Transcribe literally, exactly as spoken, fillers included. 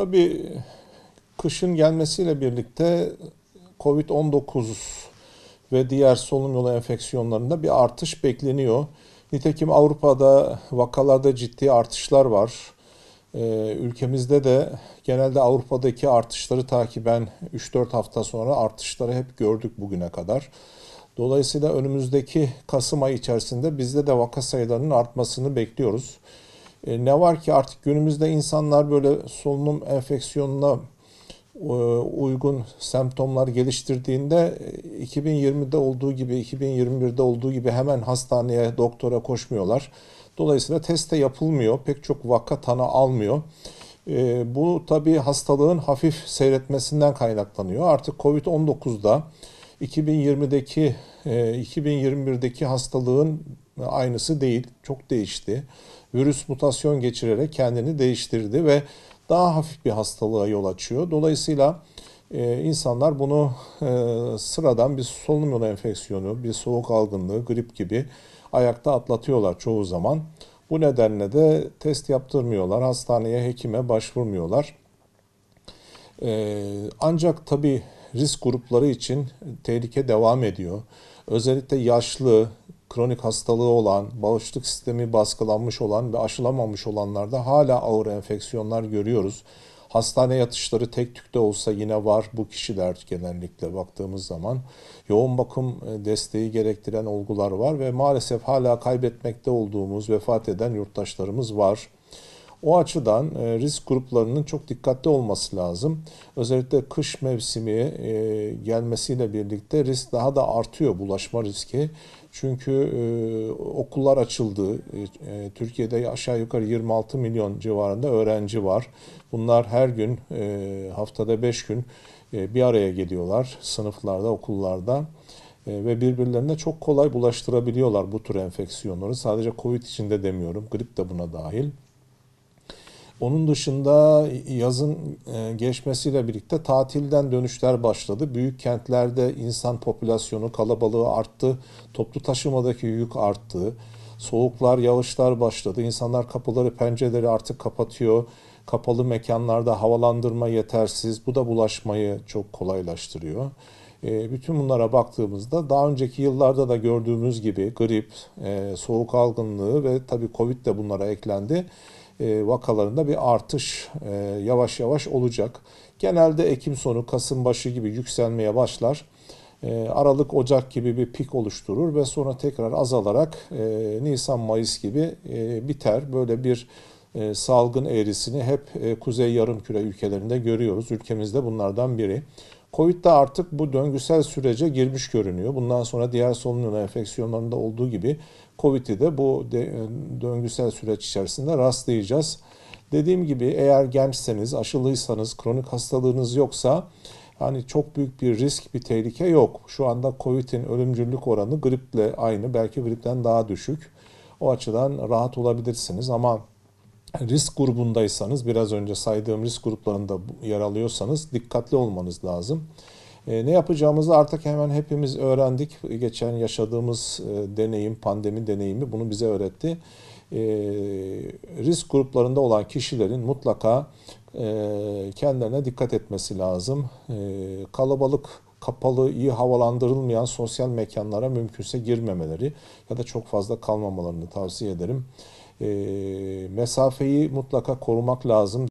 Tabii kışın gelmesiyle birlikte kovid on dokuz ve diğer solunum yolu enfeksiyonlarında bir artış bekleniyor. Nitekim Avrupa'da vakalarda ciddi artışlar var. Ee, ülkemizde de genelde Avrupa'daki artışları takiben üç dört hafta sonra artışları hep gördük bugüne kadar. Dolayısıyla önümüzdeki Kasım ayı içerisinde bizde de vaka sayılarının artmasını bekliyoruz. Ee, ne var ki artık günümüzde insanlar böyle solunum enfeksiyonuna uygun semptomlar geliştirdiğinde iki bin yirmide olduğu gibi iki bin yirmi birde olduğu gibi hemen hastaneye, doktora koşmuyorlar. Dolayısıyla test de yapılmıyor. Pek çok vaka tanı almıyor. Bu tabii hastalığın hafif seyretmesinden kaynaklanıyor. Artık kovid on dokuzda iki bin yirmideki iki bin yirmi birdeki hastalığın aynısı değil. Çok değişti. Virüs mutasyon geçirerek kendini değiştirdi ve daha hafif bir hastalığa yol açıyor. Dolayısıyla e, insanlar bunu e, sıradan bir solunum yolu enfeksiyonu, bir soğuk algınlığı, grip gibi ayakta atlatıyorlar çoğu zaman. Bu nedenle de test yaptırmıyorlar, hastaneye, hekime başvurmuyorlar. E, ancak tabii risk grupları için tehlike devam ediyor. Özellikle yaşlı, kronik hastalığı olan, bağışıklık sistemi baskılanmış olan ve aşılamamış olanlarda hala ağır enfeksiyonlar görüyoruz. Hastane yatışları tek tükte olsa yine var bu kişiler genellikle baktığımız zaman. Yoğun bakım desteği gerektiren olgular var ve maalesef hala kaybetmekte olduğumuz vefat eden yurttaşlarımız var. O açıdan risk gruplarının çok dikkatli olması lazım. Özellikle kış mevsimi gelmesiyle birlikte risk daha da artıyor, bulaşma riski. Çünkü okullar açıldı. Türkiye'de aşağı yukarı yirmi altı milyon civarında öğrenci var. Bunlar her gün, haftada beş gün bir araya geliyorlar sınıflarda, okullarda. Ve birbirlerine çok kolay bulaştırabiliyorlar bu tür enfeksiyonları. Sadece COVID için de demiyorum, grip de buna dahil. Onun dışında yazın geçmesiyle birlikte tatilden dönüşler başladı. Büyük kentlerde insan popülasyonu, kalabalığı arttı. Toplu taşımadaki yük arttı. Soğuklar, yağışlar başladı. İnsanlar kapıları, pencereleri artık kapatıyor. Kapalı mekanlarda havalandırma yetersiz. Bu da bulaşmayı çok kolaylaştırıyor. Bütün bunlara baktığımızda daha önceki yıllarda da gördüğümüz gibi grip, soğuk algınlığı ve tabii COVID de bunlara eklendi. Vakalarında bir artış yavaş yavaş olacak. Genelde Ekim sonu, Kasım başı gibi yükselmeye başlar. Aralık, Ocak gibi bir pik oluşturur ve sonra tekrar azalarak Nisan, Mayıs gibi biter. Böyle bir salgın eğrisini hep Kuzey Yarımküre ülkelerinde görüyoruz. Ülkemizde bunlardan biri. Covid de artık bu döngüsel sürece girmiş görünüyor. Bundan sonra diğer solunum yolu enfeksiyonlarında olduğu gibi Covid'i de bu döngüsel süreç içerisinde rastlayacağız. Dediğim gibi eğer gençseniz, aşılıysanız, kronik hastalığınız yoksa hani çok büyük bir risk, bir tehlike yok. Şu anda Covid'in ölümcüllük oranı griple aynı, belki gripten daha düşük. O açıdan rahat olabilirsiniz ama risk grubundaysanız, biraz önce saydığım risk gruplarında yer alıyorsanız dikkatli olmanız lazım. E, ne yapacağımızı artık hemen hepimiz öğrendik. Geçen yaşadığımız e, deneyim, pandemi deneyimi bunu bize öğretti. E, risk gruplarında olan kişilerin mutlaka e, kendilerine dikkat etmesi lazım. E, kalabalık, kapalı, iyi havalandırılmayan sosyal mekanlara mümkünse girmemeleri ya da çok fazla kalmamalarını tavsiye ederim. E, mesafeyi mutlaka korumak lazım.